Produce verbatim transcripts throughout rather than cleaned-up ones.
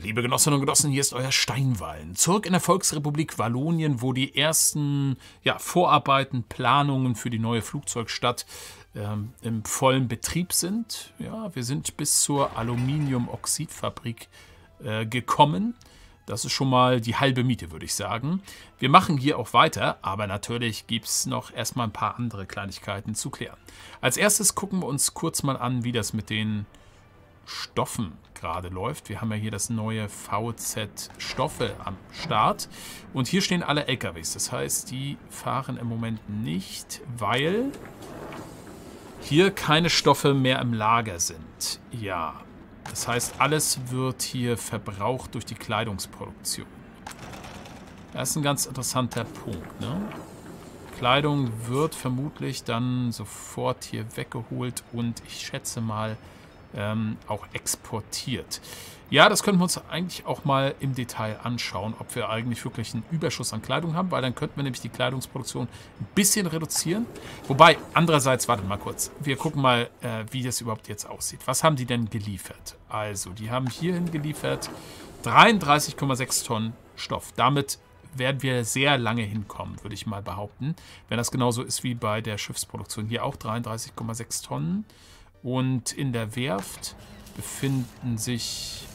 Liebe Genossinnen und Genossen, hier ist euer Steinwallen. Zurück in der Volksrepublik Wallonien, wo die ersten ja, Vorarbeiten, Planungen für die neue Flugzeugstadt ähm, im vollen Betrieb sind. Ja, wir sind bis zur Aluminiumoxidfabrik äh, gekommen. Das ist schon mal die halbe Miete, würde ich sagen. Wir machen hier auch weiter, aber natürlich gibt es noch erstmal ein paar andere Kleinigkeiten zu klären. Als erstes gucken wir uns kurz mal an, wie das mit den Stoffen gerade läuft. Wir haben ja hier das neue V Z-Stoffe am Start. Und hier stehen alle L K Ws. Das heißt, die fahren im Moment nicht, weil hier keine Stoffe mehr im Lager sind. Ja, das heißt, alles wird hier verbraucht durch die Kleidungsproduktion. Das ist ein ganz interessanter Punkt, ne? Kleidung wird vermutlich dann sofort hier weggeholt und ich schätze mal, Ähm, auch exportiert. Ja, das könnten wir uns eigentlich auch mal im Detail anschauen, ob wir eigentlich wirklich einen Überschuss an Kleidung haben, weil dann könnten wir nämlich die Kleidungsproduktion ein bisschen reduzieren. Wobei, andererseits, wartet mal kurz, wir gucken mal, äh, wie das überhaupt jetzt aussieht. Was haben die denn geliefert? Also, die haben hierhin geliefert dreiunddreißig Komma sechs Tonnen Stoff. Damit werden wir sehr lange hinkommen, würde ich mal behaupten. Wenn das genauso ist wie bei der Schiffsproduktion. Hier auch dreiunddreißig Komma sechs Tonnen. Und in der Werft befinden sich...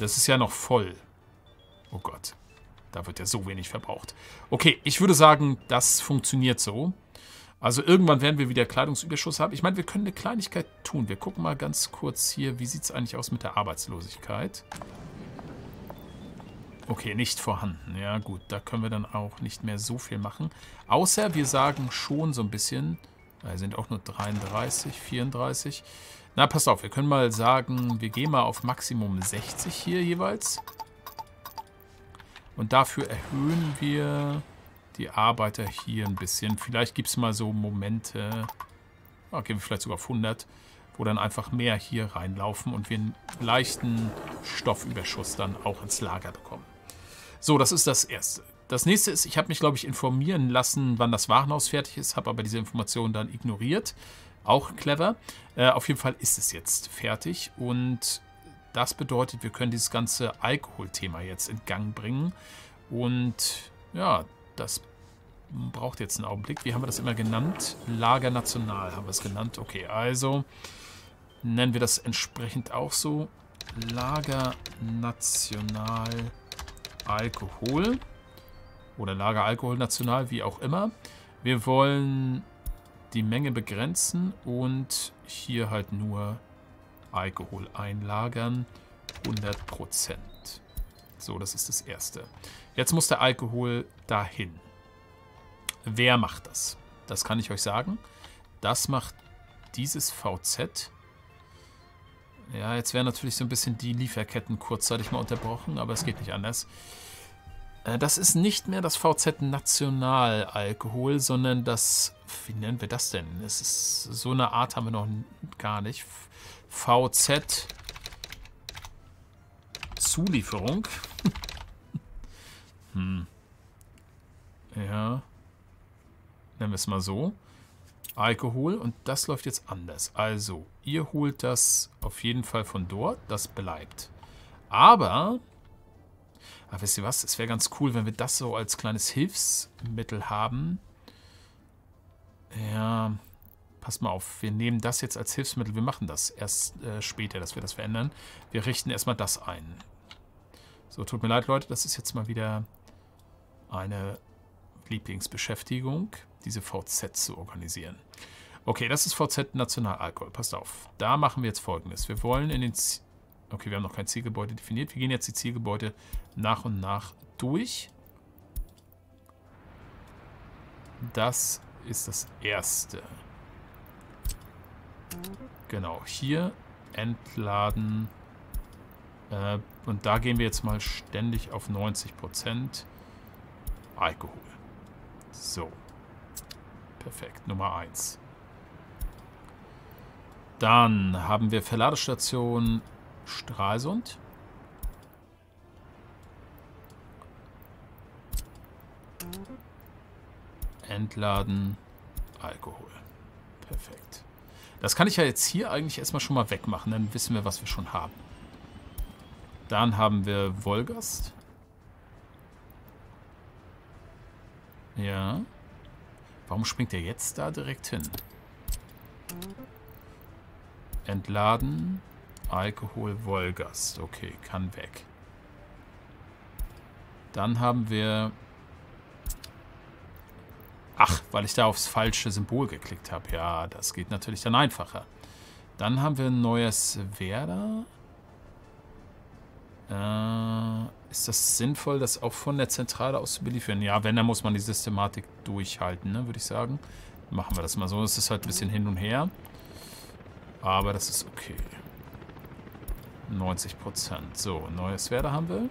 Das ist ja noch voll. Oh Gott, da wird ja so wenig verbraucht. Okay, ich würde sagen, das funktioniert so. Also irgendwann werden wir wieder Kleidungsüberschuss haben. Ich meine, wir können eine Kleinigkeit tun. Wir gucken mal ganz kurz hier, wie sieht es eigentlich aus mit der Arbeitslosigkeit. Okay, nicht vorhanden. Ja gut, da können wir dann auch nicht mehr so viel machen. Außer wir sagen schon so ein bisschen... Da sind auch nur dreiunddreißig, vierunddreißig. Na, passt auf, wir können mal sagen, wir gehen mal auf Maximum sechzig hier jeweils. Und dafür erhöhen wir die Arbeiter hier ein bisschen. Vielleicht gibt es mal so Momente, oh, gehen wir vielleicht sogar auf hundert, wo dann einfach mehr hier reinlaufen und wir einen leichten Stoffüberschuss dann auch ins Lager bekommen. So, das ist das Erste. Das nächste ist, ich habe mich, glaube ich, informieren lassen, wann das Warenhaus fertig ist, habe aber diese Information dann ignoriert. Auch clever. Äh, auf jeden Fall ist es jetzt fertig und das bedeutet, wir können dieses ganze Alkoholthema jetzt in Gang bringen. Und ja, das braucht jetzt einen Augenblick. Wie haben wir das immer genannt? Lager-National haben wir es genannt. Okay, also nennen wir das entsprechend auch so. Lager-National-Alkohol. Oder Lageralkohol national, wie auch immer. Wir wollen die Menge begrenzen und hier halt nur Alkohol einlagern. hundert Prozent. So, das ist das Erste. Jetzt muss der Alkohol dahin. Wer macht das? Das kann ich euch sagen. Das macht dieses V Z. Ja, jetzt wären natürlich so ein bisschen die Lieferketten kurzzeitig mal unterbrochen, aber es geht nicht anders. Das ist nicht mehr das V Z-Nationalalkohol, sondern das, wie nennen wir das denn? Es ist, so eine Art haben wir noch gar nicht. V Z-Zulieferung. hm. Ja. Nennen wir es mal so. Alkohol und das läuft jetzt anders. Also, ihr holt das auf jeden Fall von dort, das bleibt. Aber... Aber wisst ihr was? Es wäre ganz cool, wenn wir das so als kleines Hilfsmittel haben. Ja, passt mal auf. Wir nehmen das jetzt als Hilfsmittel. Wir machen das erst äh, später, dass wir das verändern. Wir richten erstmal das ein. So, tut mir leid, Leute. Das ist jetzt mal wieder eine Lieblingsbeschäftigung, diese V Z zu organisieren. Okay, das ist V Z-Nationalalkohol. Passt auf. Da machen wir jetzt Folgendes. Wir wollen in den... Z Okay, wir haben noch kein Zielgebäude definiert. Wir gehen jetzt die Zielgebäude nach und nach durch. Das ist das Erste. Genau, hier entladen. Äh, und da gehen wir jetzt mal ständig auf neunzig Prozent Alkohol. So. Perfekt, Nummer eins. Dann haben wir Verladestation... Stralsund. Entladen. Alkohol. Perfekt. Das kann ich ja jetzt hier eigentlich erstmal schon mal wegmachen. Dann wissen wir, was wir schon haben. Dann haben wir Wolgast. Ja. Warum springt er jetzt da direkt hin? Entladen. Alkohol Wolgast. Okay, kann weg. Dann haben wir... Ach, weil ich da aufs falsche Symbol geklickt habe. Ja, das geht natürlich dann einfacher. Dann haben wir ein neues Werder. Äh, ist das sinnvoll, das auch von der Zentrale aus zu beliefern? Ja, wenn, dann muss man die Systematik durchhalten, ne, würde ich sagen. Machen wir das mal so. Es ist halt ein bisschen hin und her. Aber das ist okay. neunzig Prozent. So, neues Werder haben wir.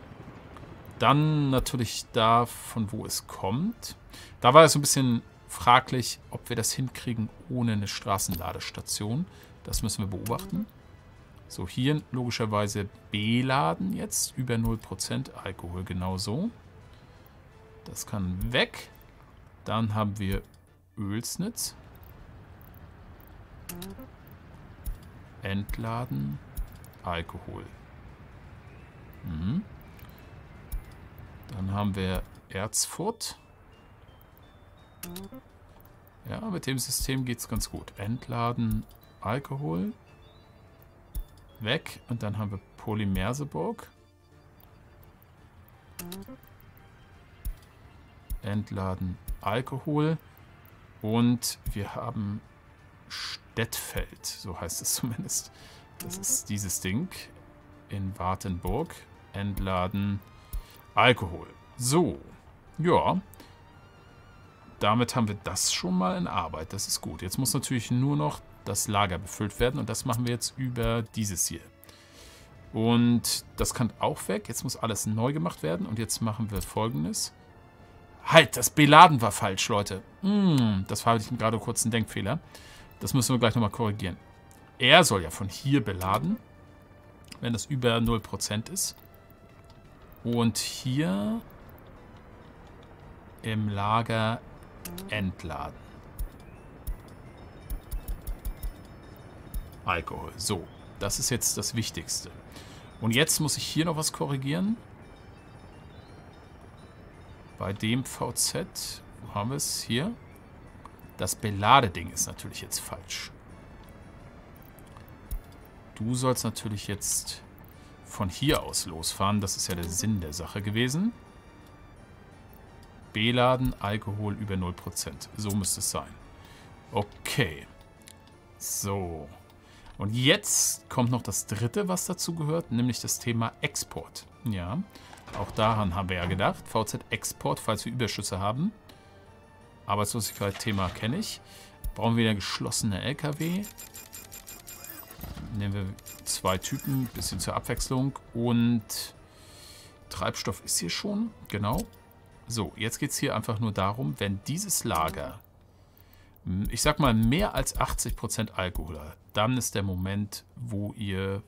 Dann natürlich da, von wo es kommt. Da war es so ein bisschen fraglich, ob wir das hinkriegen ohne eine Straßenladestation. Das müssen wir beobachten. So, hier logischerweise beladen jetzt. Über null Prozent Alkohol, genauso. Das kann weg. Dann haben wir Ölsnitz. Entladen. Alkohol. Mhm. Dann haben wir Erzfurt. Ja, mit dem System geht es ganz gut. Entladen, Alkohol. Weg. Und dann haben wir Polymerseburg. Entladen, Alkohol. Und wir haben Städtfeld. So heißt es zumindest. Das ist dieses Ding. In Wartenburg. Entladen, Alkohol. So. Ja. Damit haben wir das schon mal in Arbeit. Das ist gut. Jetzt muss natürlich nur noch das Lager befüllt werden. Und das machen wir jetzt über dieses hier. Und das kann auch weg. Jetzt muss alles neu gemacht werden. Und jetzt machen wir Folgendes. Halt, das Beladen war falsch, Leute. Hm, das war gerade kurz ein Denkfehler. Das müssen wir gleich nochmal korrigieren. Er soll ja von hier beladen, wenn das über null Prozent ist. Und hier im Lager entladen. Alkohol. So, das ist jetzt das Wichtigste. Und jetzt muss ich hier noch was korrigieren. Bei dem V Z, wo haben wir es? Hier. Das Beladeding ist natürlich jetzt falsch. Du sollst natürlich jetzt von hier aus losfahren. Das ist ja der Sinn der Sache gewesen. Beladen, Alkohol über null Prozent. So müsste es sein. Okay. So. Und jetzt kommt noch das dritte, was dazu gehört, nämlich das Thema Export. Ja, auch daran haben wir ja gedacht. V Z-Export, falls wir Überschüsse haben. Arbeitslosigkeit-Thema kenne ich. Brauchen wir wieder geschlossene L K W. Nehmen wir zwei Typen, ein bisschen zur Abwechslung. Und Treibstoff ist hier schon, genau. So, jetzt geht es hier einfach nur darum, wenn dieses Lager, ich sag mal, mehr als achtzig Prozent Alkohol hat, dann ist der Moment, wo ihr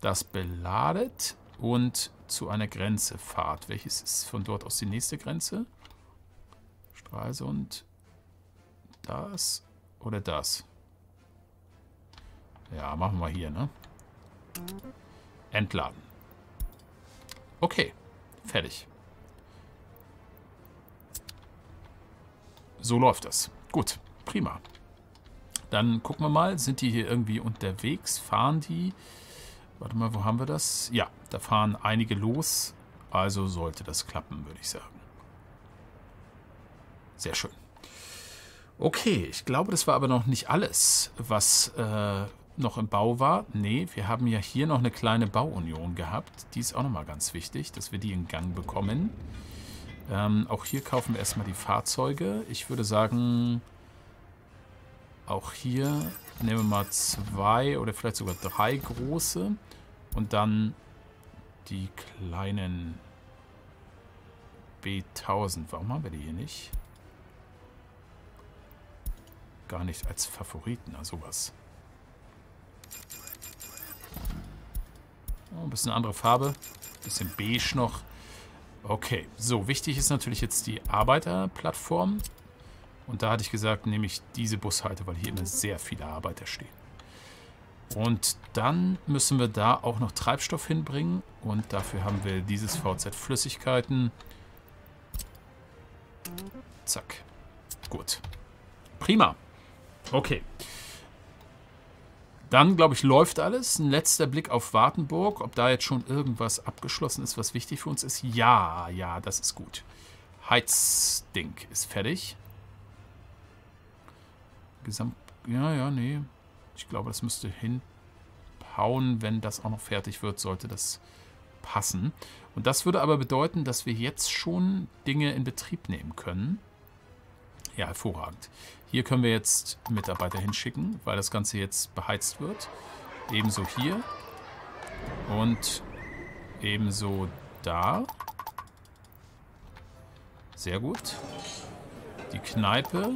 das beladet und zu einer Grenze fahrt. Welches ist von dort aus die nächste Grenze? Stralsund, das oder das? Ja, machen wir hier, ne? Entladen. Okay, fertig. So läuft das. Gut, prima. Dann gucken wir mal, sind die hier irgendwie unterwegs? Fahren die? Warte mal, wo haben wir das? Ja, da fahren einige los. Also sollte das klappen, würde ich sagen. Sehr schön. Okay, ich glaube, das war aber noch nicht alles, was äh, noch im Bau war. Nee, wir haben ja hier noch eine kleine Bauunion gehabt. Die ist auch nochmal ganz wichtig, dass wir die in Gang bekommen. Ähm, auch hier kaufen wir erstmal die Fahrzeuge. Ich würde sagen, auch hier nehmen wir mal zwei oder vielleicht sogar drei große und dann die kleinen B tausend. Warum haben wir die hier nicht? Gar nicht als Favoriten, also sowas. Oh, ein bisschen andere Farbe, ein bisschen beige noch. Okay, so, wichtig ist natürlich jetzt die Arbeiterplattform. Und da hatte ich gesagt, nehme ich diese Bushalte, weil hier immer sehr viele Arbeiter stehen. Und dann müssen wir da auch noch Treibstoff hinbringen. Und dafür haben wir dieses V Z-Flüssigkeiten. Zack. Gut. Prima. Okay. Dann, glaube ich, läuft alles. Ein letzter Blick auf Wartenburg. Ob da jetzt schon irgendwas abgeschlossen ist, was wichtig für uns ist? Ja, ja, das ist gut. Heizding ist fertig. Gesamt... Ja, ja, nee. Ich glaube, das müsste hinhauen. Wenn das auch noch fertig wird, sollte das passen. Und das würde aber bedeuten, dass wir jetzt schon Dinge in Betrieb nehmen können. Ja, hervorragend. Hier können wir jetzt Mitarbeiter hinschicken, weil das Ganze jetzt beheizt wird. Ebenso hier. Und ebenso da. Sehr gut. Die Kneipe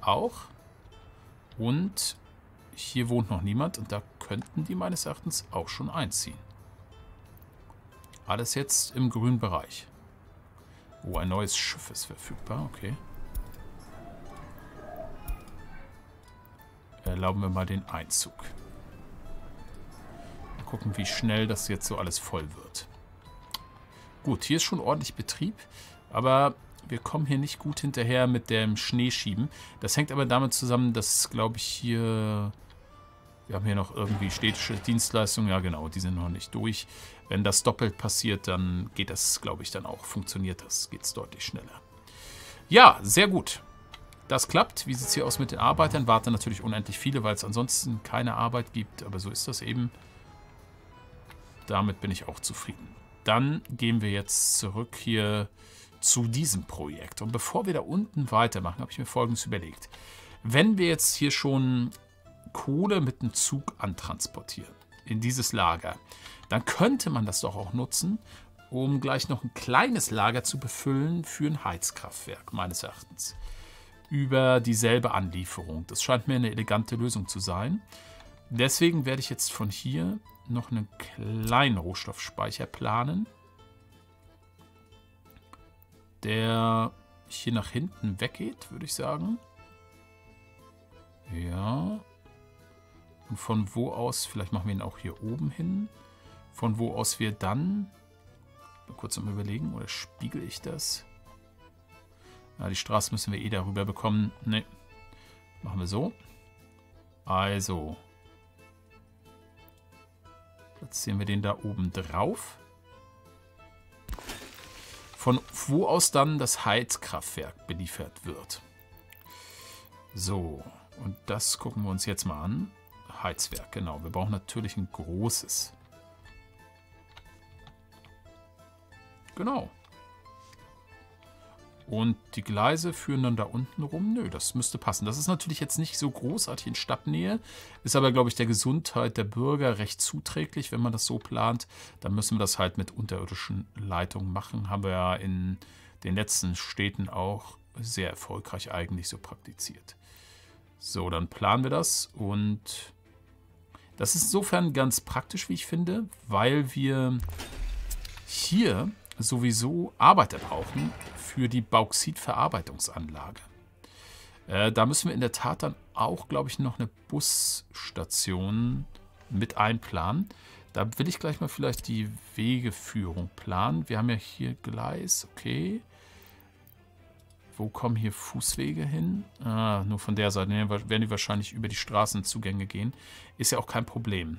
auch. Und hier wohnt noch niemand. Und da könnten die meines Erachtens auch schon einziehen. Alles jetzt im grünen Bereich. Oh, ein neues Schiff ist verfügbar. Okay. Erlauben wir mal den Einzug. Mal gucken, wie schnell das jetzt so alles voll wird. Gut, hier ist schon ordentlich Betrieb, aber wir kommen hier nicht gut hinterher mit dem Schneeschieben. Das hängt aber damit zusammen, dass, glaube ich, hier... Wir haben hier noch irgendwie städtische Dienstleistungen. Ja, genau, die sind noch nicht durch. Wenn das doppelt passiert, dann geht das, glaube ich, dann auch. Funktioniert das, geht es deutlich schneller. Ja, sehr gut. Das klappt. Wie sieht es hier aus mit den Arbeitern? Warten natürlich unendlich viele, weil es ansonsten keine Arbeit gibt. Aber so ist das eben. Damit bin ich auch zufrieden. Dann gehen wir jetzt zurück hier zu diesem Projekt. Und bevor wir da unten weitermachen, habe ich mir Folgendes überlegt. Wenn wir jetzt hier schon Kohle mit dem Zug antransportieren, in dieses Lager, dann könnte man das doch auch nutzen, um gleich noch ein kleines Lager zu befüllen für ein Heizkraftwerk, meines Erachtens. Über dieselbe Anlieferung. Das scheint mir eine elegante Lösung zu sein. Deswegen werde ich jetzt von hier noch einen kleinen Rohstoffspeicher planen, der hier nach hinten weggeht, würde ich sagen. Ja. Und von wo aus, vielleicht machen wir ihn auch hier oben hin, von wo aus wir dann, kurz am Überlegen, oder spiegel ich das? Na, die Straße müssen wir eh darüber bekommen. Ne. Machen wir so. Also. Platzieren wir den da oben drauf. Von wo aus dann das Heizkraftwerk beliefert wird. So. Und das gucken wir uns jetzt mal an. Heizwerk, genau. Wir brauchen natürlich ein großes. Genau. Und die Gleise führen dann da unten rum. Nö, das müsste passen. Das ist natürlich jetzt nicht so großartig in Stadtnähe. Ist aber, glaube ich, der Gesundheit der Bürger recht zuträglich, wenn man das so plant. Dann müssen wir das halt mit unterirdischen Leitungen machen. Haben wir ja in den letzten Städten auch sehr erfolgreich eigentlich so praktiziert. So, dann planen wir das. Und das ist insofern ganz praktisch, wie ich finde, weil wir hier sowieso Arbeiter brauchen für die Bauxitverarbeitungsanlage. Äh, da müssen wir in der Tat dann auch, glaube ich, noch eine Busstation mit einplanen. Da will ich gleich mal vielleicht die Wegeführung planen. Wir haben ja hier Gleis, okay. Wo kommen hier Fußwege hin? Ah, nur von der Seite. Ne, werden die wahrscheinlich über die Straßenzugänge gehen. Ist ja auch kein Problem.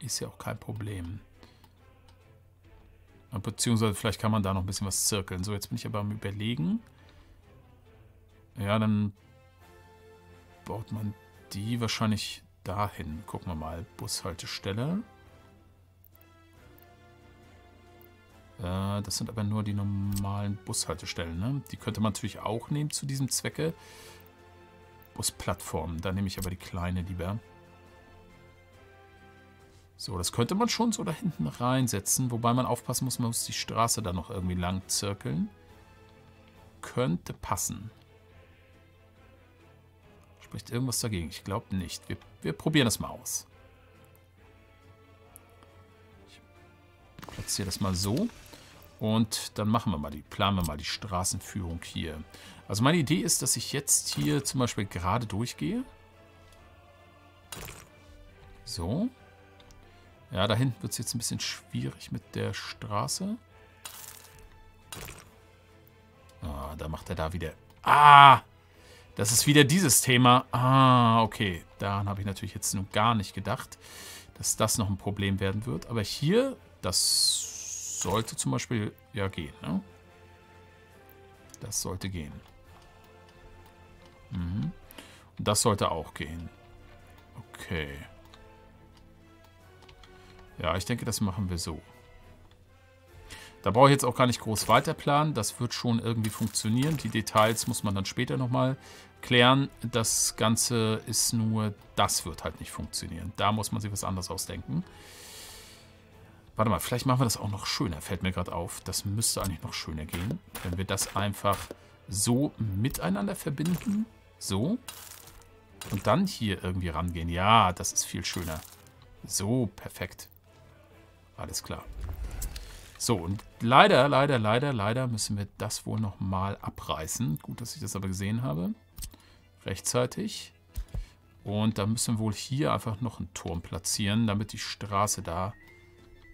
Ist ja auch kein Problem. Beziehungsweise vielleicht kann man da noch ein bisschen was zirkeln. So, jetzt bin ich aber am Überlegen. Ja, dann baut man die wahrscheinlich dahin. Gucken wir mal. Bushaltestelle. Äh, das sind aber nur die normalen Bushaltestellen, ne? Die könnte man natürlich auch nehmen zu diesem Zwecke. Busplattformen. Da nehme ich aber die kleine lieber. So, das könnte man schon so da hinten reinsetzen. Wobei man aufpassen muss, man muss die Straße da noch irgendwie lang zirkeln. Könnte passen. Spricht irgendwas dagegen? Ich glaube nicht. Wir, wir probieren das mal aus. Ich platziere das mal so. Und dann machen wir mal die, planen wir mal die Straßenführung hier. Also meine Idee ist, dass ich jetzt hier zum Beispiel gerade durchgehe. So. Ja, da hinten wird es jetzt ein bisschen schwierig mit der Straße. Ah, da macht er da wieder... Ah! Das ist wieder dieses Thema. Ah, okay. Daran habe ich natürlich jetzt noch gar nicht gedacht, dass das noch ein Problem werden wird. Aber hier, das sollte zum Beispiel ja gehen, ne? Das sollte gehen. Mhm. Und das sollte auch gehen. Okay. Ja, ich denke, das machen wir so. Da brauche ich jetzt auch gar nicht groß weiter planen. Das wird schon irgendwie funktionieren. Die Details muss man dann später nochmal klären. Das Ganze ist nur, das wird halt nicht funktionieren. Da muss man sich was anderes ausdenken. Warte mal, vielleicht machen wir das auch noch schöner. Fällt mir gerade auf. Das müsste eigentlich noch schöner gehen. Wenn wir das einfach so miteinander verbinden. So. Und dann hier irgendwie rangehen. Ja, das ist viel schöner. So, perfekt. Alles klar. So, und leider, leider, leider, leider müssen wir das wohl nochmal abreißen. Gut, dass ich das aber gesehen habe. Rechtzeitig. Und dann müssen wir wohl hier einfach noch einen Turm platzieren, damit die Straße da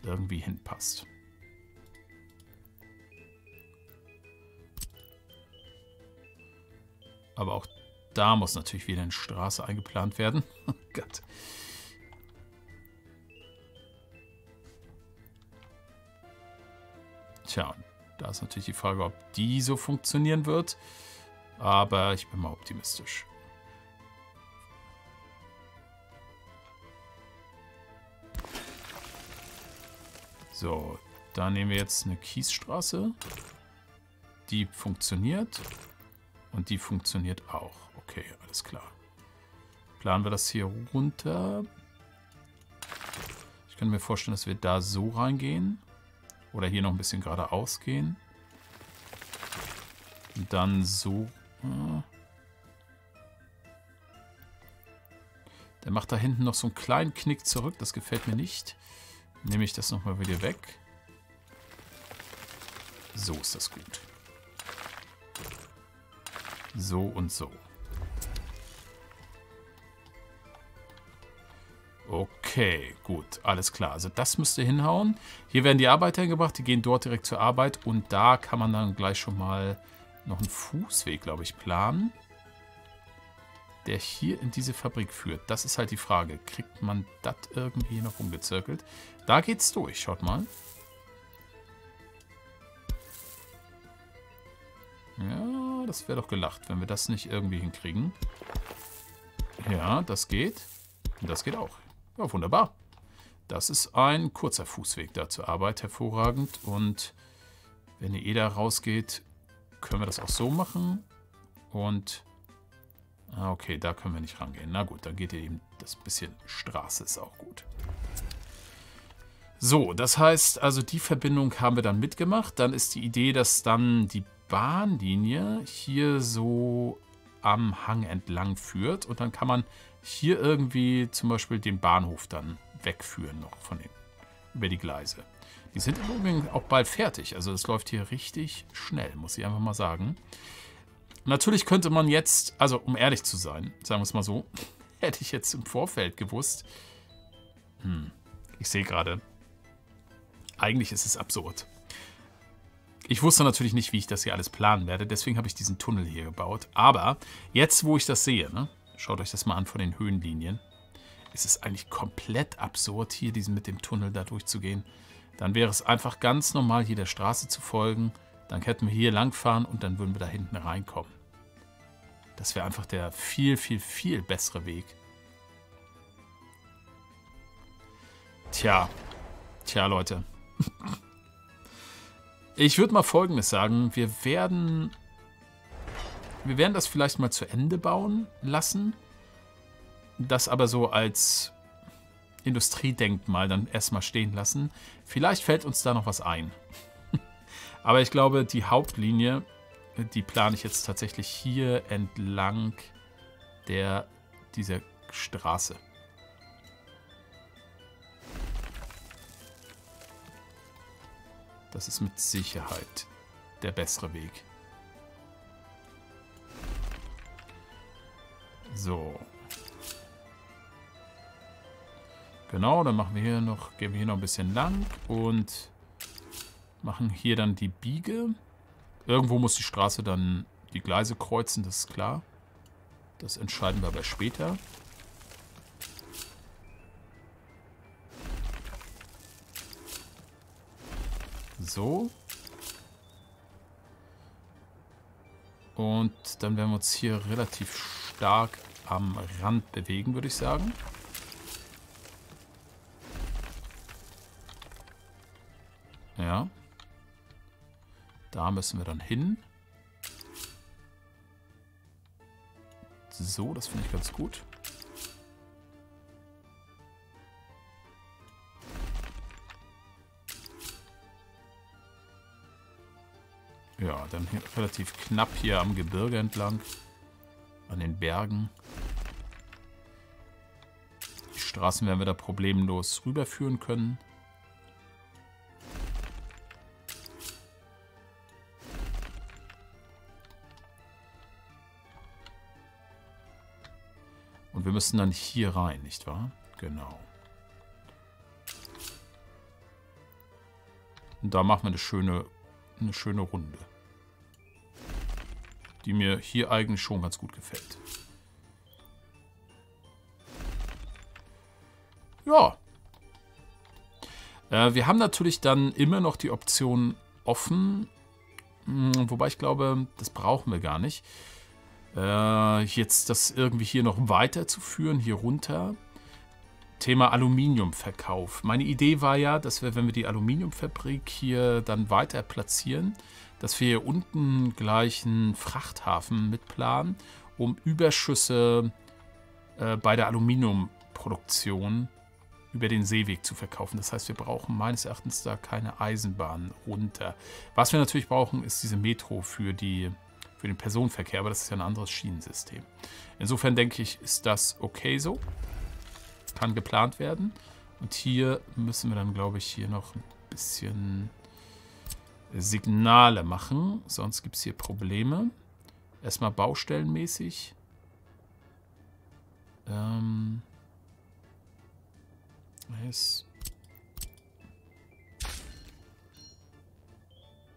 irgendwie hinpasst. Aber auch da muss natürlich wieder eine Straße eingeplant werden. Oh Gott. Tja, da ist natürlich die Frage, ob die so funktionieren wird. Aber ich bin mal optimistisch. So, da nehmen wir jetzt eine Kiesstraße. Die funktioniert. Und die funktioniert auch. Okay, alles klar. Planen wir das hier runter. Ich könnte mir vorstellen, dass wir da so reingehen. Oder hier noch ein bisschen geradeaus gehen. Und dann so. Der macht da hinten noch so einen kleinen Knick zurück. Das gefällt mir nicht. Nehme ich das nochmal wieder weg. So ist das gut. So und so. Okay, gut, alles klar. Also das müsste hinhauen. Hier werden die Arbeiter hingebracht, die gehen dort direkt zur Arbeit und da kann man dann gleich schon mal noch einen Fußweg, glaube ich, planen, der hier in diese Fabrik führt. Das ist halt die Frage, kriegt man das irgendwie noch umgezirkelt? Da geht's durch, schaut mal. Ja, das wäre doch gelacht, wenn wir das nicht irgendwie hinkriegen. Ja, das geht. Und das geht auch. Ja, wunderbar. Das ist ein kurzer Fußweg da zur Arbeit, hervorragend. Und wenn die E D A rausgeht, können wir das auch so machen. Und okay, da können wir nicht rangehen. Na gut, dann geht ihr eben das bisschen Straße, ist auch gut. So, das heißt, also die Verbindung haben wir dann mitgemacht. Dann ist die Idee, dass dann die Bahnlinie hier so am Hang entlang führt. Und dann kann man hier irgendwie zum Beispiel den Bahnhof dann wegführen noch von den, über die Gleise. Die sind im Übrigen auch bald fertig. Also das läuft hier richtig schnell, muss ich einfach mal sagen. Natürlich könnte man jetzt, also um ehrlich zu sein, sagen wir es mal so, hätte ich jetzt im Vorfeld gewusst. Hm, ich sehe gerade, eigentlich ist es absurd. Ich wusste natürlich nicht, wie ich das hier alles planen werde. Deswegen habe ich diesen Tunnel hier gebaut. Aber jetzt, wo ich das sehe, ne? Schaut euch das mal an von den Höhenlinien. Es ist eigentlich komplett absurd, hier diesen mit dem Tunnel da durchzugehen. Dann wäre es einfach ganz normal, hier der Straße zu folgen. Dann hätten wir hier langfahren und dann würden wir da hinten reinkommen. Das wäre einfach der viel, viel, viel bessere Weg. Tja. Tja, Leute. Ich würde mal Folgendes sagen. Wir werden... Wir werden das vielleicht mal zu Ende bauen lassen. Das aber so als Industriedenkmal dann erstmal stehen lassen. Vielleicht fällt uns da noch was ein. Aber ich glaube, die Hauptlinie, die plane ich jetzt tatsächlich hier entlang der, dieser Straße. Das ist mit Sicherheit der bessere Weg. So. Genau, dann machen wir hier noch, gehen wir hier noch ein bisschen lang und machen hier dann die Biege. Irgendwo muss die Straße dann die Gleise kreuzen, das ist klar. Das entscheiden wir aber später. So. Und dann werden wir uns hier relativ stark am Rand bewegen, würde ich sagen. Ja. Da müssen wir dann hin. So, das finde ich ganz gut. Ja, dann hier relativ knapp hier am Gebirge entlang, an den Bergen. Die Straßen werden wir da problemlos rüberführen können. Und wir müssen dann hier rein, nicht wahr? Genau. Und da machen wir eine schöne, eine schöne Runde, die mir hier eigentlich schon ganz gut gefällt. Ja. Äh, wir haben natürlich dann immer noch die Option offen. Hm, wobei ich glaube, das brauchen wir gar nicht. Äh, jetzt das irgendwie hier noch weiterzuführen, hier runter. Thema Aluminiumverkauf. Meine Idee war ja, dass wir, wenn wir die Aluminiumfabrik hier dann weiter platzieren, dass wir hier unten gleich einen Frachthafen mitplanen, um Überschüsse äh, bei der Aluminiumproduktion über den Seeweg zu verkaufen. Das heißt, wir brauchen meines Erachtens da keine Eisenbahn runter. Was wir natürlich brauchen, ist diese Metro für, die, für den Personenverkehr, aber das ist ja ein anderes Schienensystem. Insofern denke ich, ist das okay so. Kann geplant werden. Und hier müssen wir dann, glaube ich, hier noch ein bisschen Signale machen. Sonst gibt es hier Probleme. Erstmal baustellenmäßig. Ähm.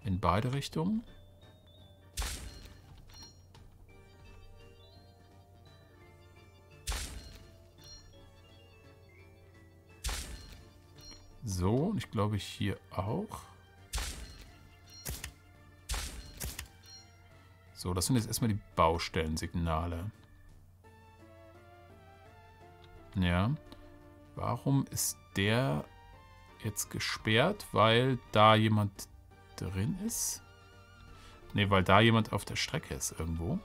In beide Richtungen. So, und ich glaube hier auch. So, das sind jetzt erstmal die Baustellensignale. Ja. Warum ist der jetzt gesperrt? Weil da jemand drin ist? Ne, weil da jemand auf der Strecke ist irgendwo.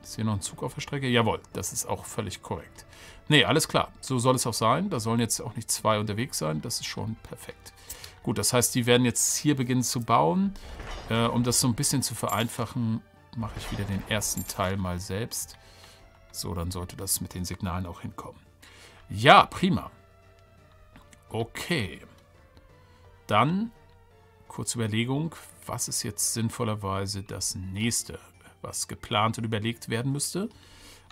Ist hier noch ein Zug auf der Strecke? Jawohl, das ist auch völlig korrekt. Ne, alles klar. So soll es auch sein. Da sollen jetzt auch nicht zwei unterwegs sein. Das ist schon perfekt. Gut, das heißt, die werden jetzt hier beginnen zu bauen. Äh, um das so ein bisschen zu vereinfachen, mache ich wieder den ersten Teil mal selbst. So, dann sollte das mit den Signalen auch hinkommen. Ja, prima. Okay. Dann, kurze Überlegung, was ist jetzt sinnvollerweise das nächste, was geplant und überlegt werden müsste?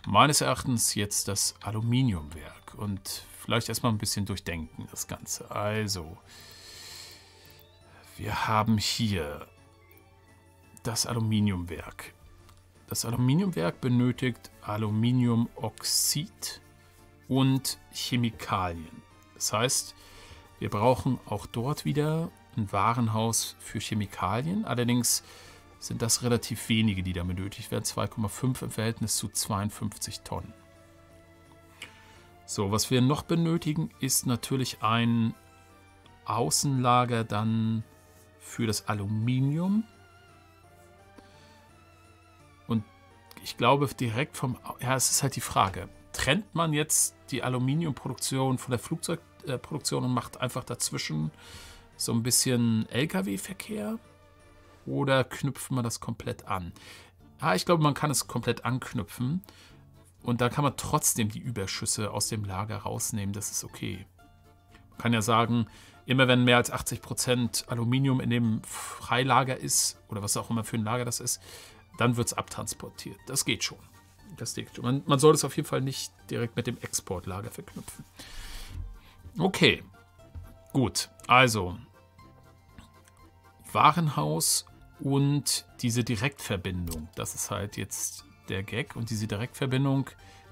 Meines Erachtens jetzt das Aluminiumwerk. Und vielleicht erstmal ein bisschen durchdenken, das Ganze. Also, wir haben hier das Aluminiumwerk. Das Aluminiumwerk benötigt Aluminiumoxid und Chemikalien. Das heißt, wir brauchen auch dort wieder ein Warenhaus für Chemikalien. Allerdings sind das relativ wenige, die da benötigt werden. zwei Komma fünf im Verhältnis zu zweiundfünfzig Tonnen. So, was wir noch benötigen, ist natürlich ein Außenlager dann für das Aluminium. Ich glaube direkt vom... Ja, es ist halt die Frage. Trennt man jetzt die Aluminiumproduktion von der Flugzeugproduktion und macht einfach dazwischen so ein bisschen L K W-Verkehr? Oder knüpft man das komplett an? Ja, ich glaube, man kann es komplett anknüpfen. Und da kann man trotzdem die Überschüsse aus dem Lager rausnehmen. Das ist okay. Man kann ja sagen, immer wenn mehr als achtzig Prozent Aluminium in dem Freilager ist, oder was auch immer für ein Lager das ist, dann wird es abtransportiert. Das geht schon. das liegt. Man, man soll es auf jeden Fall nicht direkt mit dem Exportlager verknüpfen. Okay, gut. Also, Warenhaus und diese Direktverbindung. Das ist halt jetzt der Gag. Und diese Direktverbindung,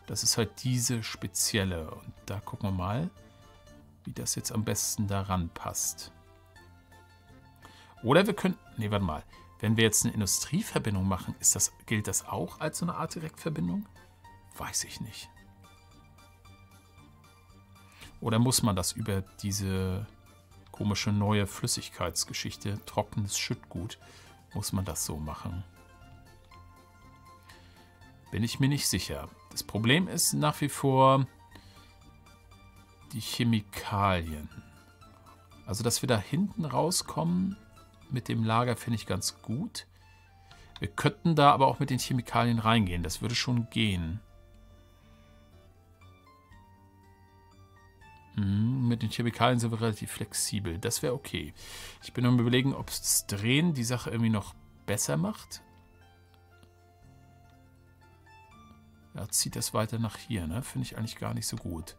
das ist halt diese spezielle. Und da gucken wir mal, wie das jetzt am besten daran passt. Oder wir können... Ne, warte mal. Wenn wir jetzt eine Industrieverbindung machen, ist das, gilt das auch als so eine Art Direktverbindung? Weiß ich nicht. Oder muss man das über diese komische neue Flüssigkeitsgeschichte, trockenes Schüttgut, muss man das so machen? Bin ich mir nicht sicher. Das Problem ist nach wie vor die Chemikalien. Also, dass wir da hinten rauskommen... Mit dem Lager finde ich ganz gut. Wir könnten da aber auch mit den Chemikalien reingehen. Das würde schon gehen. Hm, mit den Chemikalien sind wir relativ flexibel. Das wäre okay. Ich bin am Überlegen, ob das Drehen die Sache irgendwie noch besser macht. Ja, zieht das weiter nach hier, ne? Finde ich eigentlich gar nicht so gut.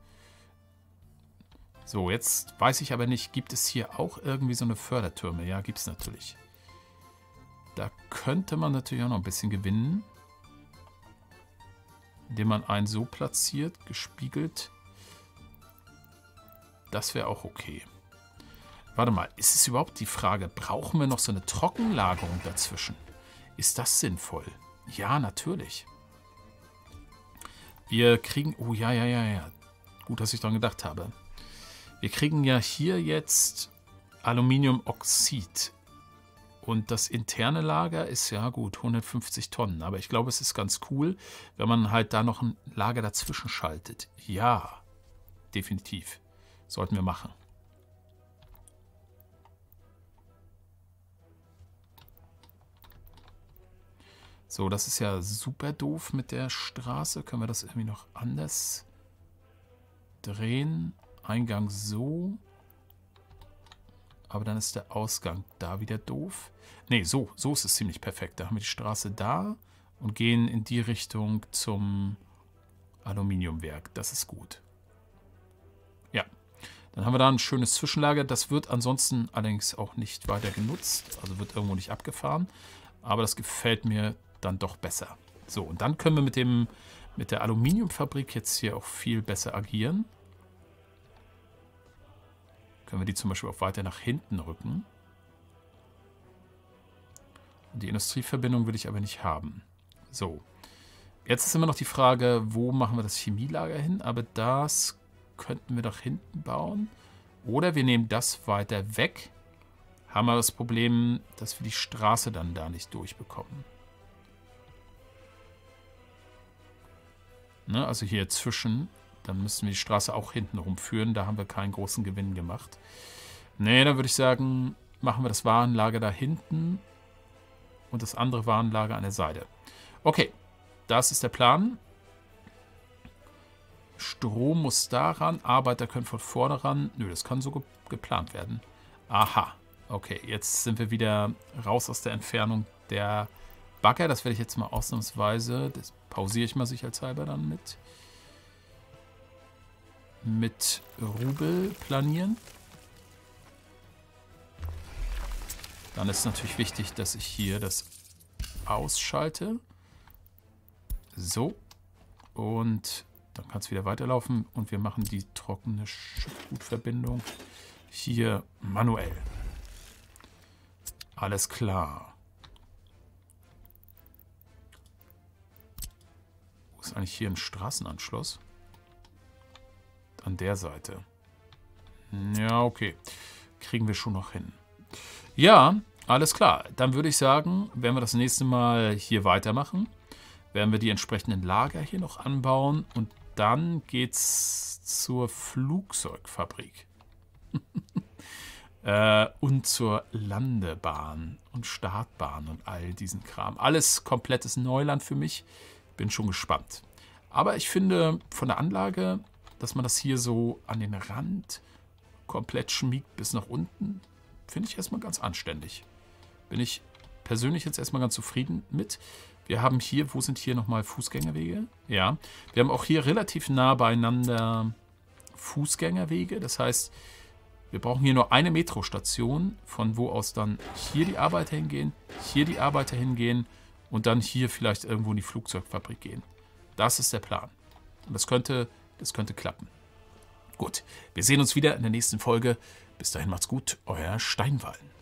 So, jetzt weiß ich aber nicht, gibt es hier auch irgendwie so eine Fördertürme? Ja, gibt es natürlich. Da könnte man natürlich auch noch ein bisschen gewinnen. Indem man einen so platziert, gespiegelt. Das wäre auch okay. Warte mal, ist es überhaupt die Frage, brauchen wir noch so eine Trockenlagerung dazwischen? Ist das sinnvoll? Ja, natürlich. Wir kriegen... Oh, ja, ja, ja, ja. Gut, dass ich daran gedacht habe. Wir kriegen ja hier jetzt Aluminiumoxid und das interne Lager ist ja gut, hundertfünfzig Tonnen. Aber ich glaube, es ist ganz cool, wenn man halt da noch ein Lager dazwischen schaltet. Ja, definitiv. Sollten wir machen. So, das ist ja super doof mit der Straße. Können wir das irgendwie noch anders drehen? Eingang so, aber dann ist der Ausgang da wieder doof. Ne, so, so ist es ziemlich perfekt. Da haben wir die Straße da und gehen in die Richtung zum Aluminiumwerk. Das ist gut. Ja, dann haben wir da ein schönes Zwischenlager. Das wird ansonsten allerdings auch nicht weiter genutzt, also wird irgendwo nicht abgefahren. Aber das gefällt mir dann doch besser. So, und dann können wir mit dem, mit der Aluminiumfabrik jetzt hier auch viel besser agieren. Können wir die zum Beispiel auch weiter nach hinten rücken. Die Industrieverbindung will ich aber nicht haben. So. Jetzt ist immer noch die Frage, wo machen wir das Chemielager hin? Aber das könnten wir nach hinten bauen. Oder wir nehmen das weiter weg. Haben wir das Problem, dass wir die Straße dann da nicht durchbekommen. Ne, also hier zwischen... Dann müssen wir die Straße auch hinten rumführen. Da haben wir keinen großen Gewinn gemacht. Nee, dann würde ich sagen, machen wir das Warenlager da hinten und das andere Warenlager an der Seite. Okay, das ist der Plan. Strom muss da ran, Arbeiter können von vorne ran. Nö, das kann so ge- geplant werden. Aha, okay, jetzt sind wir wieder raus aus der Entfernung der Bagger. Das werde ich jetzt mal ausnahmsweise, das pausiere ich mal sicherheitshalber dann mit. mit Rubel planieren. Dann ist natürlich wichtig, dass ich hier das ausschalte. So. Und dann kann es wieder weiterlaufen. Und wir machen die trockene Schüttgutverbindung hier manuell. Alles klar. Wo ist eigentlich hier ein Straßenanschluss? An der Seite. Ja, okay. Kriegen wir schon noch hin. Ja, alles klar. Dann würde ich sagen, werden wir das nächste Mal hier weitermachen. Werden wir die entsprechenden Lager hier noch anbauen. Und dann geht's zur Flugzeugfabrik. äh, und zur Landebahn und Startbahn und all diesen Kram. Alles komplettes Neuland für mich. Bin schon gespannt. Aber ich finde, von der Anlage... Dass man das hier so an den Rand komplett schmiegt bis nach unten, finde ich erstmal ganz anständig. Bin ich persönlich jetzt erstmal ganz zufrieden mit. Wir haben hier, wo sind hier nochmal Fußgängerwege? Ja, wir haben auch hier relativ nah beieinander Fußgängerwege. Das heißt, wir brauchen hier nur eine Metrostation, von wo aus dann hier die Arbeiter hingehen, hier die Arbeiter hingehen und dann hier vielleicht irgendwo in die Flugzeugfabrik gehen. Das ist der Plan. Und das könnte, das könnte klappen. Gut, wir sehen uns wieder in der nächsten Folge. Bis dahin macht's gut, euer Steinwallen.